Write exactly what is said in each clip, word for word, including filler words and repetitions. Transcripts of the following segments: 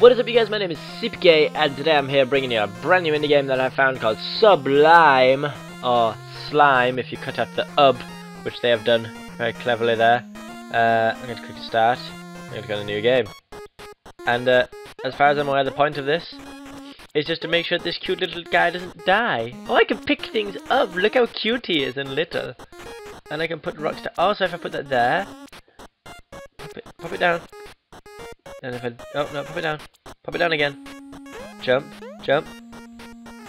What is up, you guys? My name is Seapeekay, and today I'm here bringing you a brand new indie game that I found called Sublime, or Slime if you cut out the ub, which they have done very cleverly there. Uh, I'm going to click start. I'm going to go to a new game. And uh, as far as I'm aware, the point of this is just to make sure that this cute little guy doesn't die. Oh, I can pick things up. Look how cute he is and little. And I can put rocks down. Oh, so if I put that there, pop it, pop it down. And if I... Oh, no, pop it down. Pop it down again. Jump. Jump.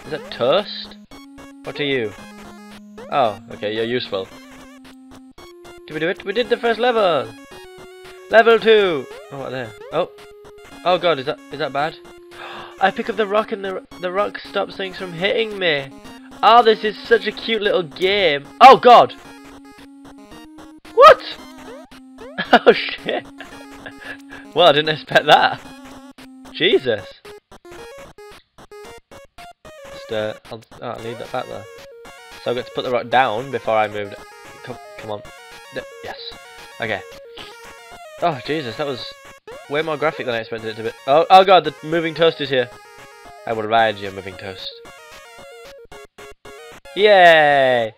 Is that toast? What are you? Oh, okay, you're useful. Did we do it? We did the first level! Level two! Oh, what there? Oh. Oh, God, is that is that bad? I pick up the rock and the, the rock stops things from hitting me. Oh, this is such a cute little game. Oh, God! What? Oh, shit. Well, I didn't expect that. Jesus. Just, uh, I'll, oh, I'll leave that back there. So I've got to put the rock down before I moved. Come, come on. No, yes. Okay. Oh, Jesus, that was way more graphic than I expected it to be. Oh, oh God, the moving toast is here. I will ride you, moving toast. Yay!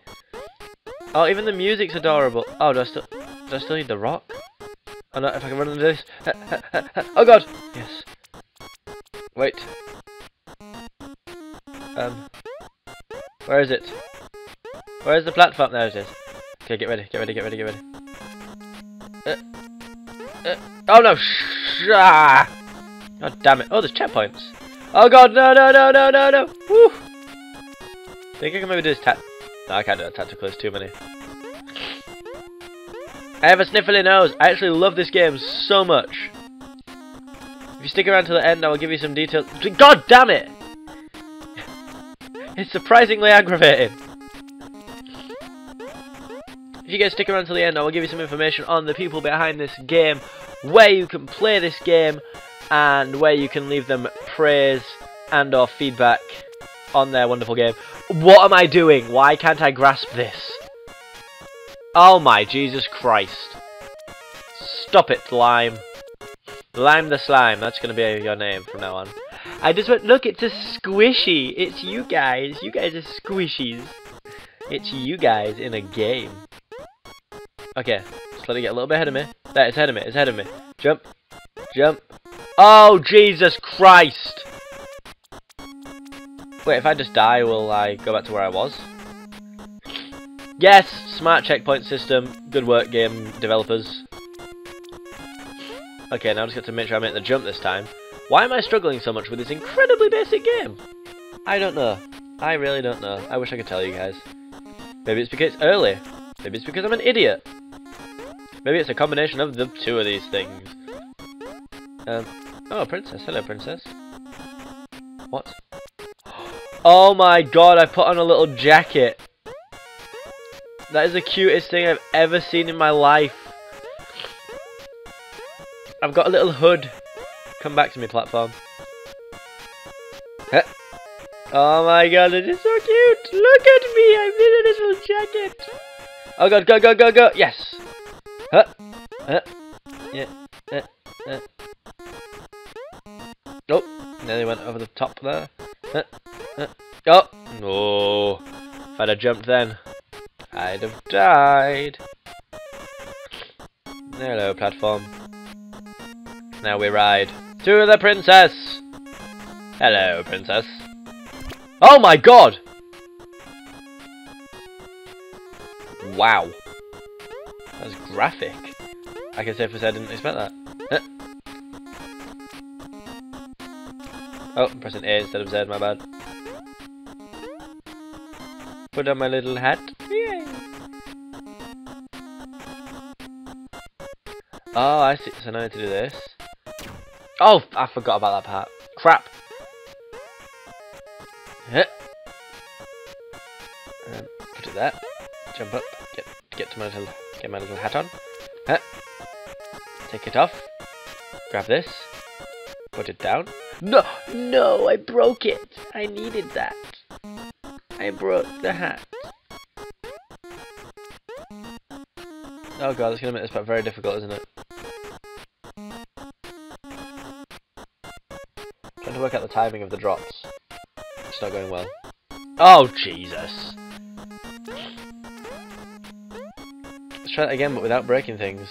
Oh, even the music's adorable. Oh, do I still, do I still need the rock? Oh no, if I can run into this. Oh God! Yes. Wait. Um. Where is it? Where is the platform? There it is. Okay, get ready, get ready, get ready, get ready. Uh, uh, oh no! Sh ah. Oh damn it. Oh, there's checkpoints. Oh God, no, no, no, no, no, no! Woo! Think I can maybe do this tat. No, I can't do that tactical, there's too many. I have a sniffly nose. I actually love this game so much. If you stick around to the end, I will give you some details. God damn it! It's surprisingly aggravating. If you guys stick around to the end, I will give you some information on the people behind this game, where you can play this game, and where you can leave them praise and or feedback on their wonderful game. What am I doing? Why can't I grasp this? Oh my Jesus Christ. Stop it, Lime. Lime the Slime, that's going to be your name from now on. I just went, look, it's a squishy. It's you guys. You guys are squishies. It's you guys in a game. Okay, just let it get a little bit ahead of me. There, it's ahead of me, it's ahead of me. Jump. Jump. Oh, Jesus Christ. Wait, if I just die, will I go back to where I was? Yes, smart checkpoint system. Good work, game developers. Okay, now I just got to make sure I make the jump this time. Why am I struggling so much with this incredibly basic game? I don't know. I really don't know. I wish I could tell you guys. Maybe it's because it's early. Maybe it's because I'm an idiot. Maybe it's a combination of the two of these things. Um, oh, princess. Hello, princess. What? Oh my God, I put on a little jacket. That is the cutest thing I've ever seen in my life. I've got a little hood. Come back to me, platform. Huh. Oh my God, it is so cute. Look at me, I'm in a little jacket. Oh God, go, go, go, go. Yes. Huh. Huh. Yeah. Huh. Huh. Oh, nearly went over the top there. Huh. Huh. Oh, no. If I'd have jumped then, I'd have died. Hello, platform. Now we ride to the princess. Hello, princess. Oh my God! Wow. That was graphic. I can safely say I didn't expect that. Huh. Oh, I'm pressing A instead of Z, my bad. Put on my little hat. Yay. Oh, I see. So now I need to do this. Oh, I forgot about that part. Crap. Huh. Um, put it there. Jump up. Get get to my little get my little hat on. Huh. Take it off. Grab this. Put it down. No, no, I broke it. I needed that. I broke the hat. Oh God, it's going to make this part very difficult, isn't it? to work out the timing of the drops. It's not going well. Oh, Jesus! Let's try that again, but without breaking things.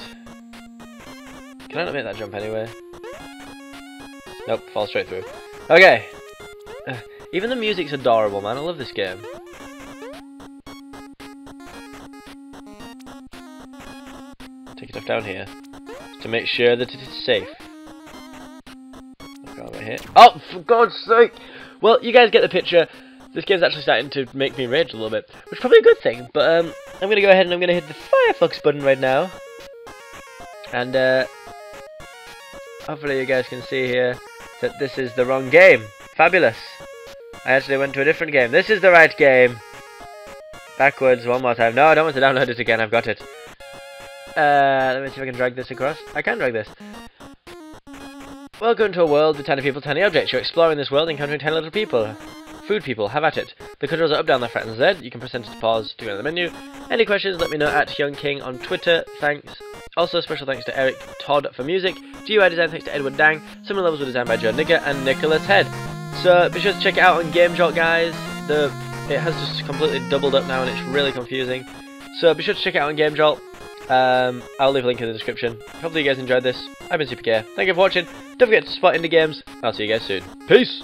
Can I not make that jump anywhere? Nope, fall straight through. Okay! Even the music's adorable, man. I love this game. Take it off down here to make sure that it is safe. Here. Oh, for God's sake! Well, you guys get the picture. This game's actually starting to make me rage a little bit, which is probably a good thing, but um, I'm gonna go ahead and I'm gonna hit the Firefox button right now. And uh, hopefully you guys can see here that this is the wrong game. Fabulous! I actually went to a different game. This is the right game! Backwards, one more time. No, I don't want to download it again, I've got it. Uh, let me see if I can drag this across. I can drag this. Welcome to a world with tiny people, tiny objects. You're exploring this world, encountering tiny little people. Food people, have at it. The controls are up, down, left, right, and Z. You can press enter to pause to go to the menu. Any questions, let me know at Young King on Twitter. Thanks. Also, special thanks to Eric Todd for music. G U I design, thanks to Edward Dang. Some of the levels were designed by Joe Nigger and Nicholas Head. So, be sure to check it out on Game Jolt, guys. The It has just completely doubled up now, and it's really confusing. So, be sure to check it out on Game Jolt. Um, I'll leave a link in the description. Hopefully you guys enjoyed this. I've been Seapeekay. Thank you for watching. Don't forget to support indie games. I'll see you guys soon. Peace!